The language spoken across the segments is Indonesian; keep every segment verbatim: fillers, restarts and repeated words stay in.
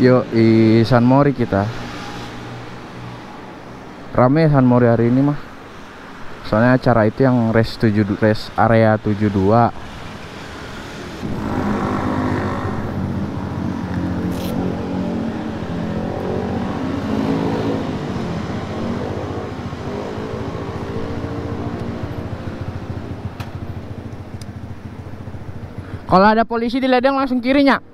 Yo, i Sunmori kita. Rame Sunmori hari ini mah. Soalnya acara itu yang race tujuh, race area tujuh dua. Kalau ada polisi di ledeng langsung kirinya.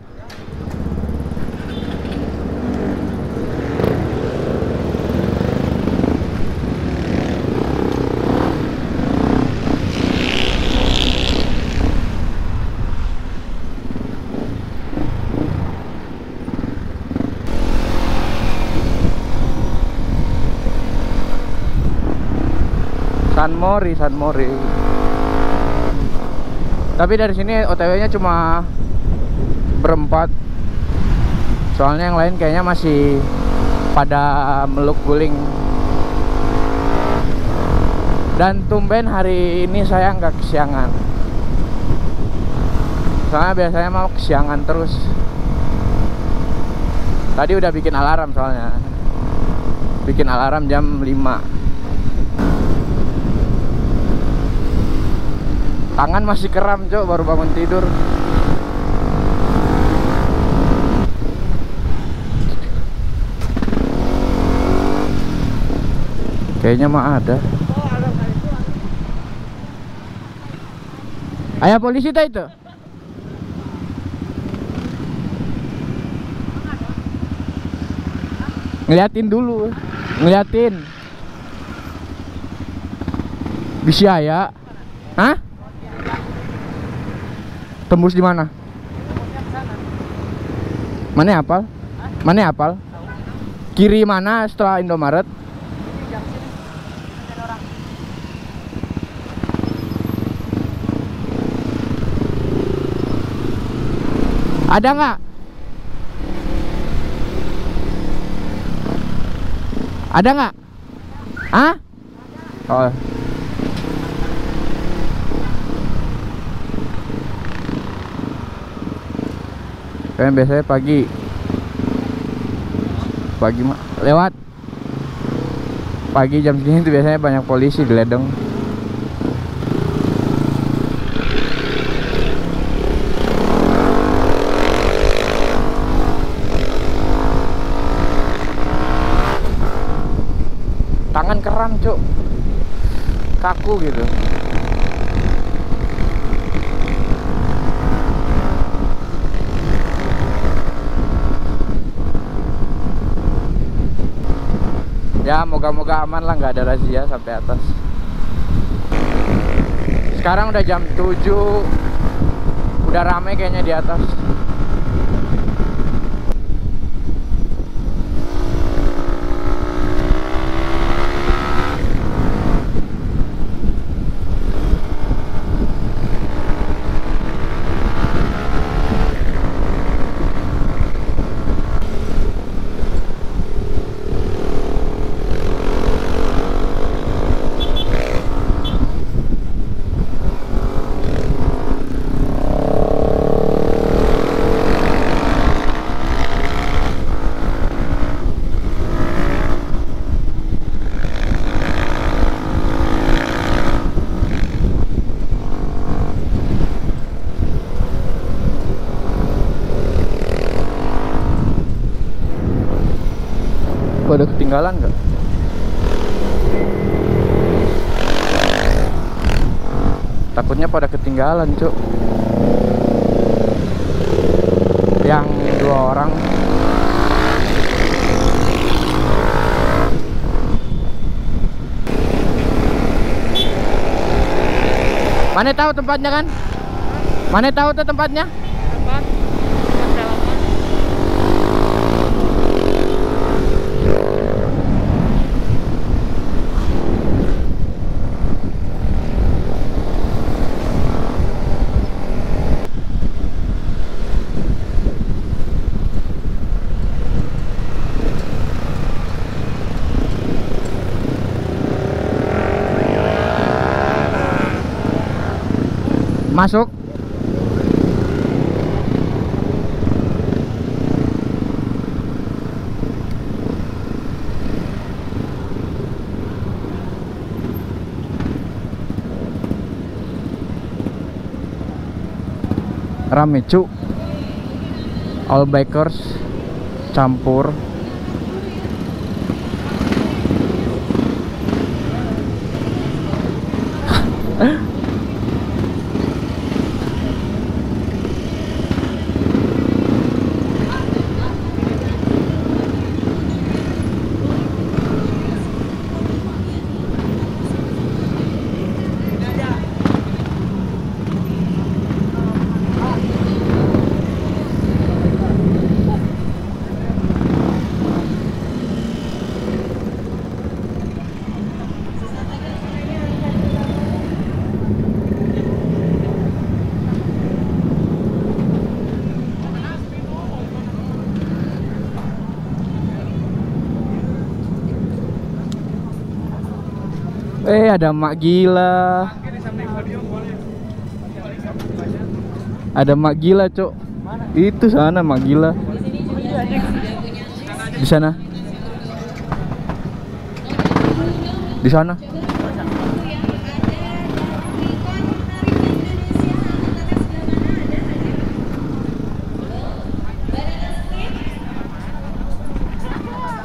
Sunmori, Sunmori. Tapi dari sini O T W-nya cuma berempat. Soalnya yang lain kayaknya masih pada meluk guling. Dan tumben hari ini saya nggak kesiangan. Soalnya biasanya mau kesiangan terus. Tadi udah bikin alarm soalnya. Bikin alarm jam lima. Tangan masih keram, Cok, baru bangun tidur. Kayaknya mah ada. Ayah polisi tak itu? Ngeliatin dulu, ngeliatin. Bisa ya? Hah? Tembus di mana? Mana apal? Mana apal? Kiri mana setelah Indomaret? Ada nggak? Ada nggak? Hah? Oh. Kayak biasanya pagi pagi lewat pagi jam segini itu biasanya banyak polisi di ledeng. Tangan keram, Cuk, kaku gitu. Ya moga-moga aman lah, nggak ada razia sampai atas. Sekarang udah jam tujuh, udah rame kayaknya di atas. Ada ketinggalan nggak? Takutnya pada ketinggalan, Cuk. Yang dua orang. Mana tahu tempatnya kan? Mana tahu tuh tempatnya? Masuk. rame cu, all bikers campur. Eh, ada mak gila. Ada mak gila, Cok. Itu sana mak gila. Di sana. Di sana.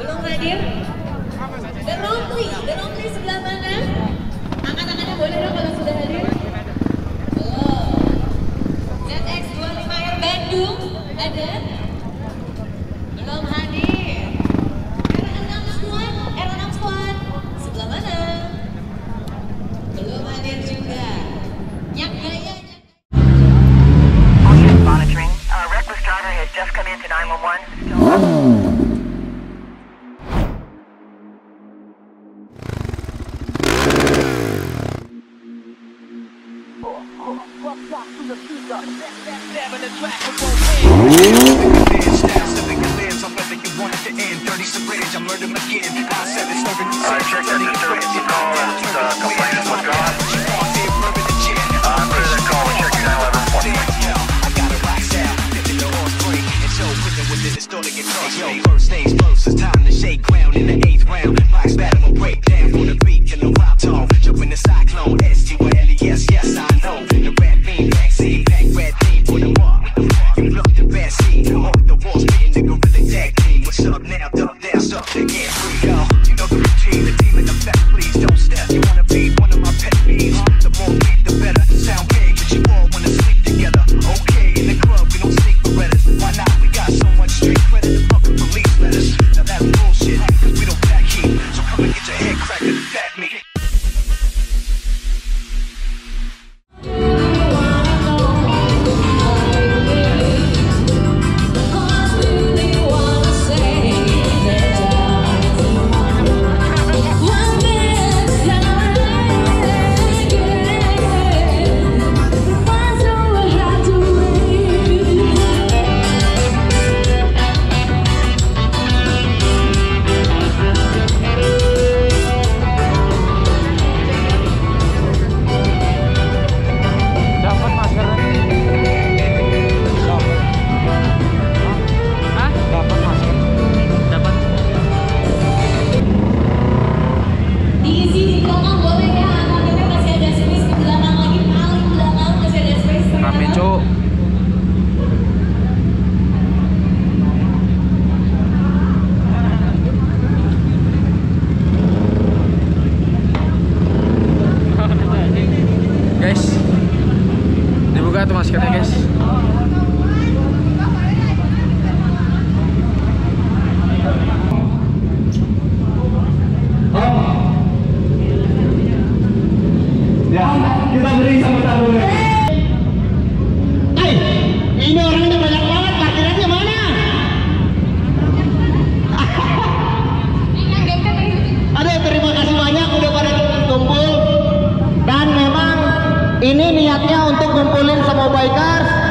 Belum hadir? Rompli, rompli sebelah mana? Angkat tangannya boleh dong kalau sudah hadir. Oh. Z X dua puluh lima R Bandung ada? Belum hadir. R enam puluh satu sebelah mana? Belum hadir juga. Yang gaya. Ocean monitoring. A reckless driver has just come into nine one one. Ini niatnya untuk ngumpulin semua bikers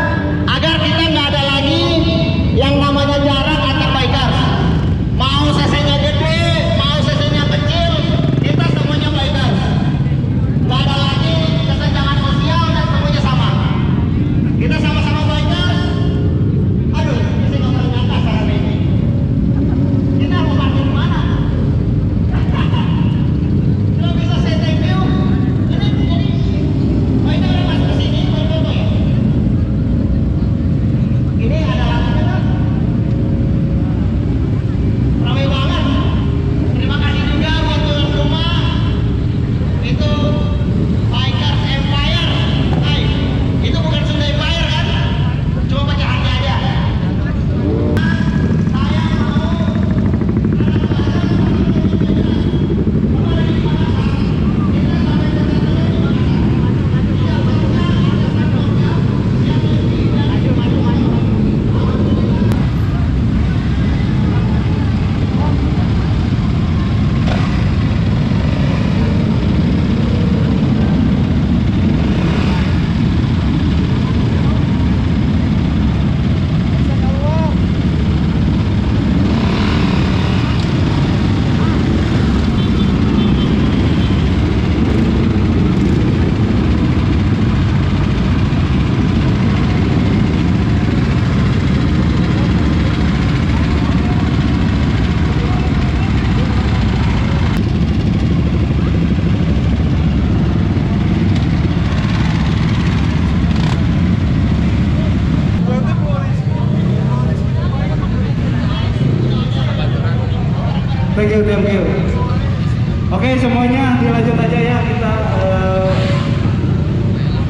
dilanjut aja ya kita uh...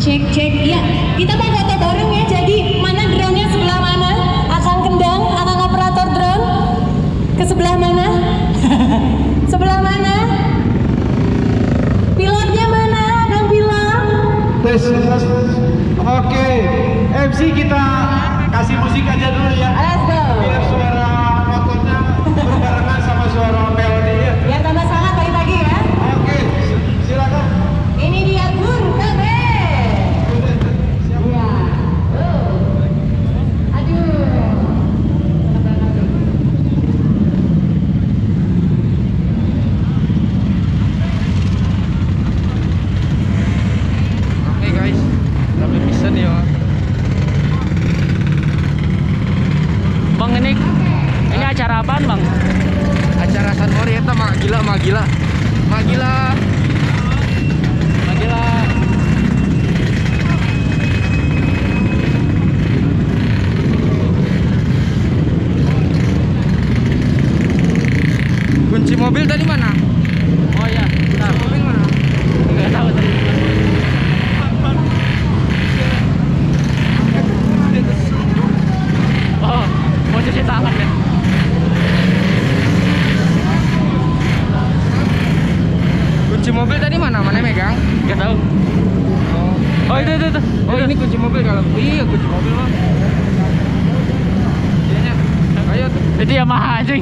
cek cek ya, kita mau foto bareng ya. Jadi mana drone-nya sebelah mana? Akan kendang, akan operator drone ke sebelah mana? Sebelah mana? Pilotnya mana? Akan pilot. Tes. Oke, M C kita kasih musik aja dulu ya. Let's go. Biar suara fotonya berbarengan sama suara melodinya. Ya tambah sangat pagi-pagi ya. Oke, silakan. Ini dia Gun K B. Iya. Oh. Aduh. Oke okay, guys, tapi bisa nih ya. Bang ini, ini acara apaan bang? Acara Sunmori itu mak gila, mak gila, mak gila, mak gila. Kunci mobil tadi mana? Oh ya, bentar. Kunci mobil mana? Enggak tahu tadi. Cuci tangan ya. Kunci mobil tadi mana? Mana megang? Gak tahu. Oh, oh itu itu itu. Oh ini kunci mobil kalau. Iya kunci mobil mah. Iya. Ayo. Itu Yamaha aja.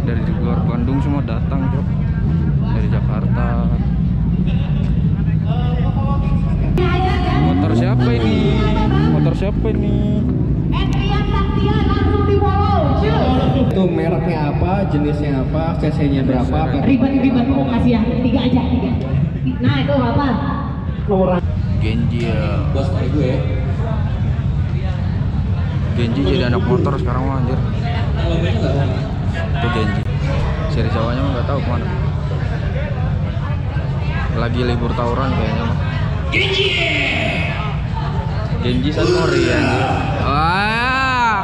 Dari luar Bandung semua datang Cok, dari Jakarta. Motor siapa ini? Motor siapa ini? Itu mereknya apa, jenisnya apa, C C-nya berapa? Riban-riban mau kasih yang tiga aja, tiga. Nah itu apa? Orang Genji ya. Bos dari gue. Genji jadi anak motor sekarang mah anjir. Itu Genji. Seri Jawanya mah nggak tahu kemana. Lagi libur tawuran kayaknya mah. Genji. Genji Sunmori ya. Wah.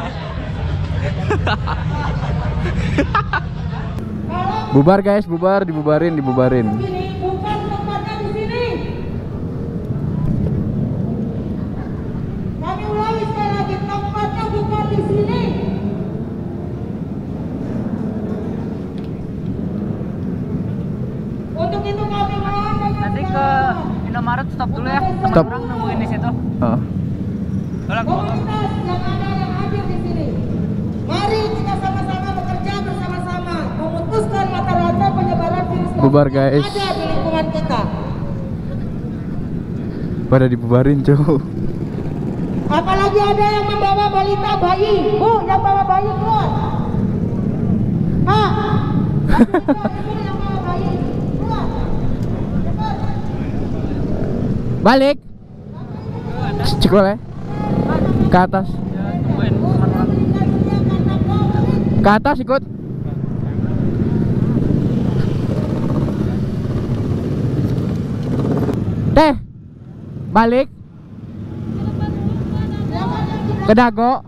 Bubar guys, bubar, dibubarin, dibubarin. Maret stop dulu ya, teman orang nemuin di situ. Heeh. Komunitas yang ada yang hadir di sini. Mari kita sama-sama bekerja bersama-sama memutuskan mata rantai penyebaran virus bubar guys. Ada di lingkungan kita. Pada dibubarin, Cok. Apalagi ada yang membawa balita bayi. Bu, yang bawa bayi keluar. Ah. Balik cikole ke atas, ke atas ikut. Teh balik ke Dago.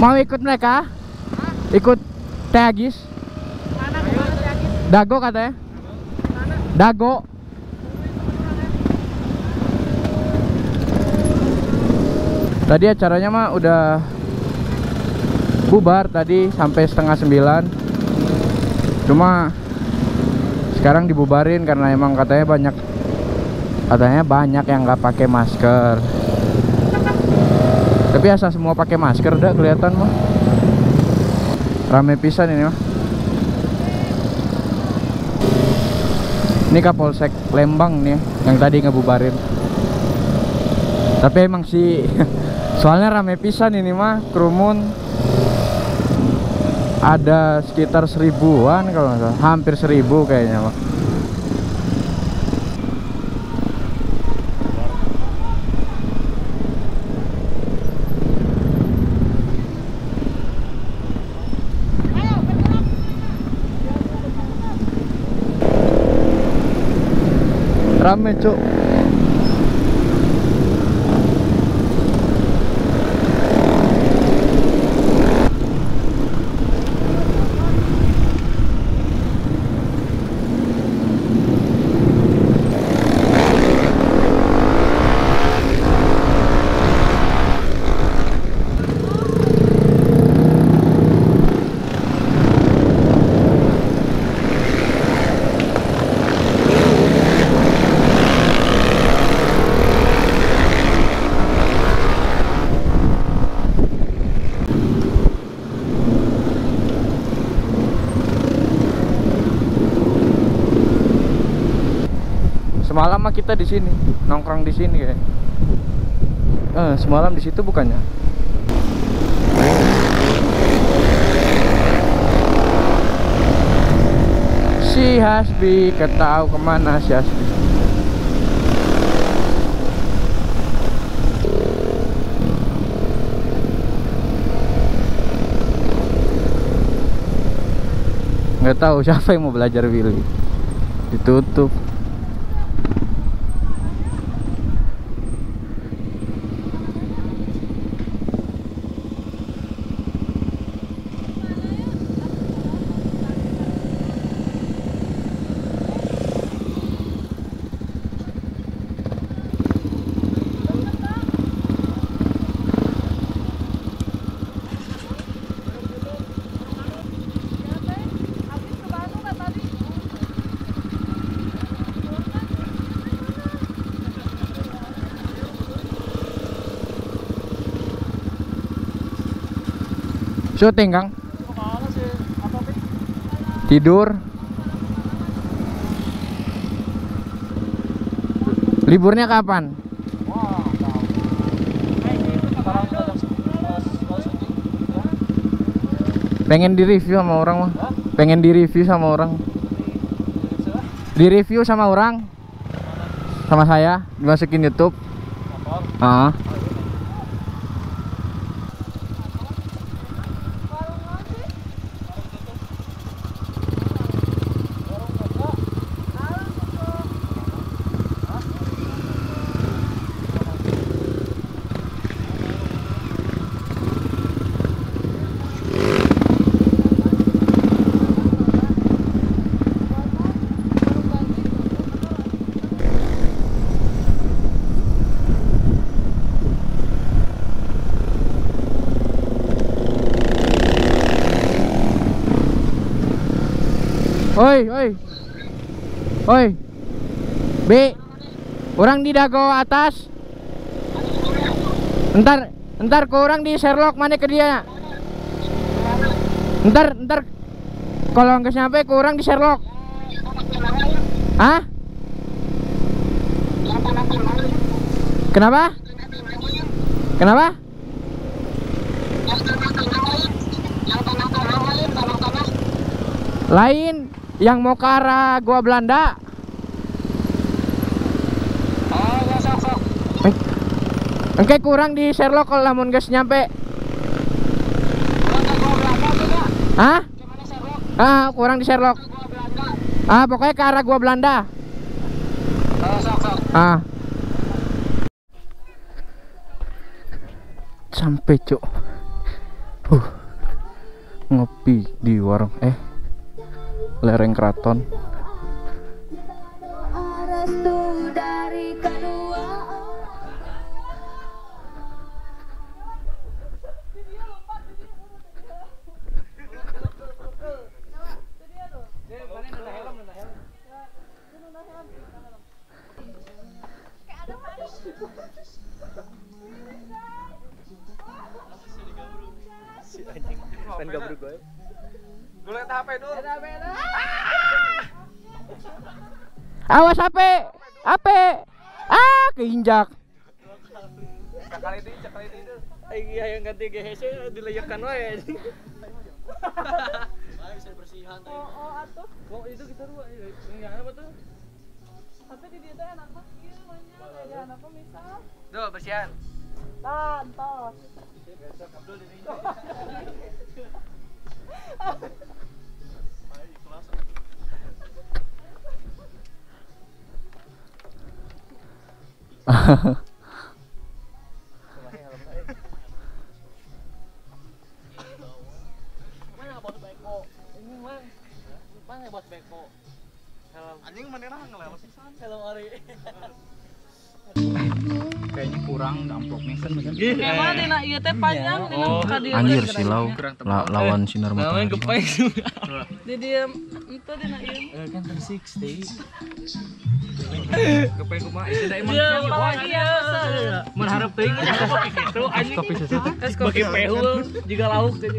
Mau ikut mereka? Ikut Teh Agis. Dago katanya. Dago. Tadi acaranya mah udah bubar tadi sampai setengah sembilan. Cuma sekarang dibubarin karena emang katanya banyak katanya banyak yang nggak pakai masker. Tapi asal semua pakai masker udah kelihatan mah. Rame pisan ini mah. Ini Kapolsek Lembang nih yang tadi ngebubarin. Tapi emang sih soalnya rame pisan ini mah, kerumun. Ada sekitar seribuan kalau nggak salah, hampir seribu kayaknya mah. Rame cuk. Semalam mah kita di sini, nongkrong di sini kayak. Eh, semalam di situ bukannya? Si Hasbi, ketau kemana si Hasbi? Nggak tahu siapa yang mau belajar Willy. Ditutup. Syuting Kang? Tidur? Liburnya kapan? Pengen direview sama orang mah? Pengen direview sama orang? Direview sama orang? Sama saya? Dimasukin YouTube? Ah. Oi, oi, oi, B, orang di Dago atas. Ntar, ntar ke orang di Sherlock mana ke dia? Ntar, ntar, kalau nggak nyampe ke orang di Sherlock. Hah? Kenapa? Kenapa? Lain yang mau ke arah Goa Belanda. Oh, ya sok sok. Engke kurang di Sherlock kalau lamun geus nyampe. Hah? Ah, kurang di Sherlock. Ah, pokoknya ke arah Goa Belanda. Oh, sok sok. Ah. Sampai cok. Uh. Ngopi di warung eh lereng keraton. Awas H P, H P, ah keinjak. Cakal itu, cakal itu itu. Iya yang ganti G H C dilayakan wae. Hahaha. Bisa bersihan. Oh oh atuh. Kok itu kita dua yang apa tuh? H P di dia tuh anak mah gitu banyak. Ada anak misal. Duh bersihan. Tantos. Besok Abdul di sini. Baik kelas. Mana bos beko? Ini mang. Mana bos beko? Helm. Anjing manehna ngelel pisan. Helm ari. Kayaknya kurang amplopnya sebenarnya. Memang dina ieu teh panjang dina ka dieu. Anjir silau lawan sinar matahari. Lawan gepeng. Di dieu itu dina ieu. Eh kan tiga enam nol. Kepe kumaha ieu da emang mun hareup teuing kitu anjing bagi pehul juga lauk teh.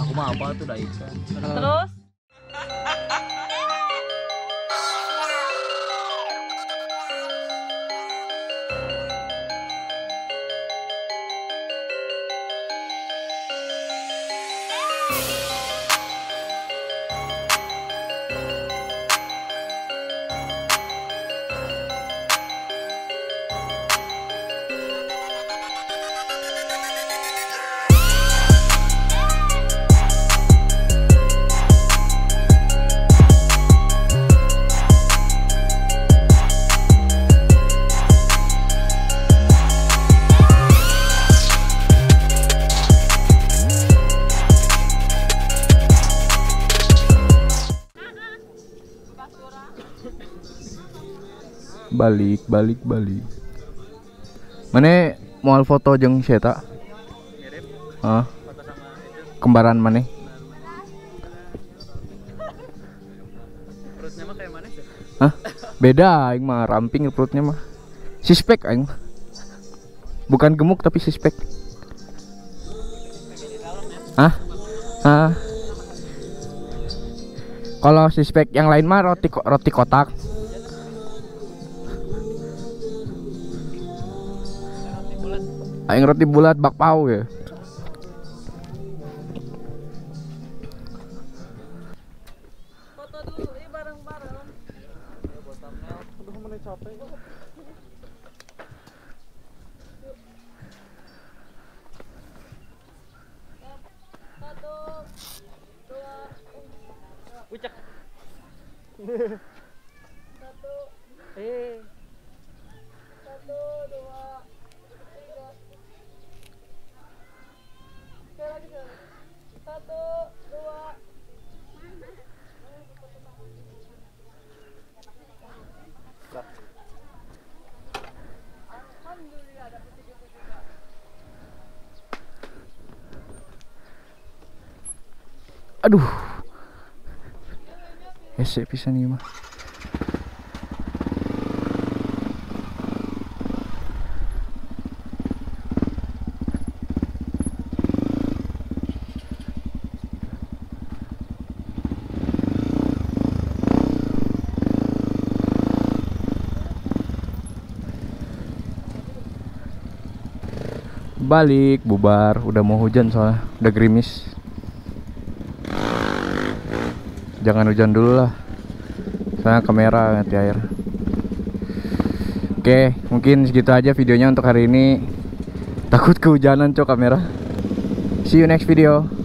Aku mah apa tuh da Iksan. Terus balik balik balik mana moal foto jeung si eta ah kembaran mana perutnya mah kayak mana sih ah beda aing mah ramping perutnya mah sispek aing mah bukan gemuk tapi sispek ah ah kalau sispek yang lain mah roti roti kotak. Aing roti bulat bakpao ya. Foto dulu ini bareng-bareng. Aduh. Hese pisan ieu mah. Balik bubar, udah mau hujan soalnya, udah gerimis. jangan hujan dulu lah, karena kamera nanti air. Oke, mungkin segitu aja videonya untuk hari ini. Takut kehujanan cok kamera. See you next video.